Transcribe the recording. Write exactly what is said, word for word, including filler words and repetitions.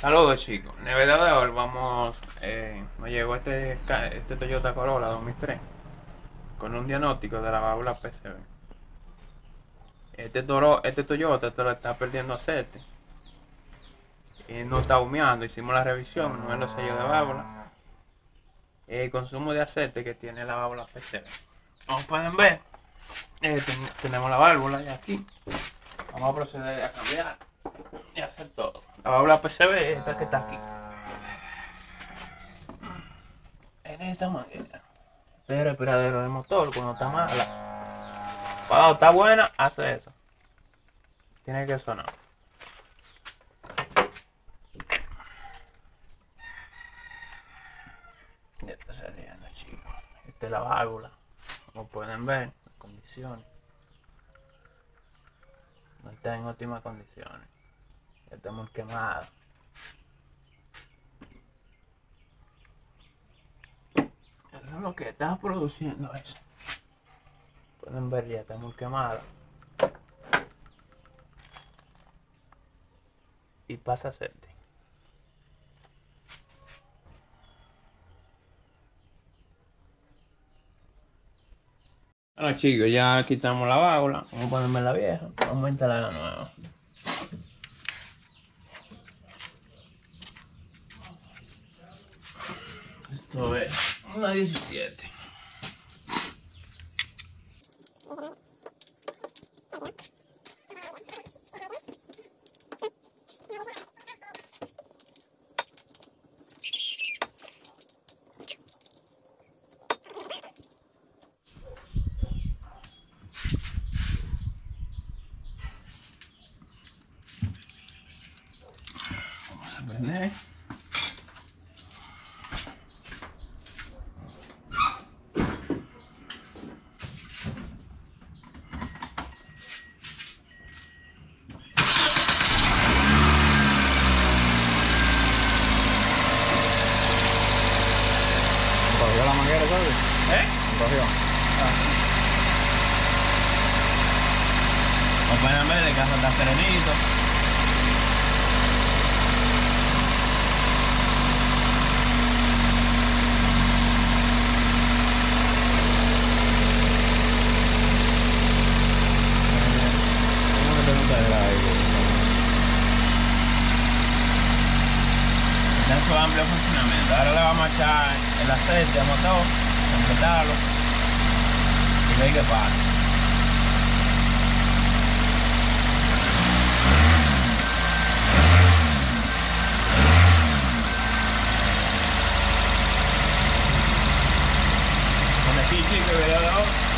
Saludos chicos, novedad de hoy, vamos, eh, nos llegó este, este Toyota Corolla dos mil tres con un diagnóstico de la válvula P C V. Este, toro, este Toyota te lo está perdiendo aceite, eh, no está humeando, hicimos la revisión, no es los sellos de válvula, el consumo de aceite que tiene la válvula P C V. Como pueden ver, eh, ten, tenemos la válvula ya aquí, vamos a proceder a cambiar y hacer todo. La válvula P C V es esta que está aquí, en esta manguera. Este es el respiradero del motor. Cuando está mala, cuando está buena, hace eso, tiene que sonar. Este sería, no, chicos, esta es la válvula, como pueden ver las condiciones. No está en óptimas condiciones. Ya está muy quemado. Eso es lo que está produciendo eso. Pueden ver, ya está muy quemado. Y pasa aceite. Bueno chicos, ya quitamos la válvula, vamos a ponerme la vieja, vamos a instalar la nueva. Esto es una diecisiete. Prender. Cogió la manguera, ¿sabes? ¿Eh? Cogió. Ah. Pues pueden ver, el caso está serenito. Tiene su amplio funcionamiento. Ahora le vamos a echar el aceite al motor, completarlo y ver qué pasa. Con el pichín que voy a dar ahora.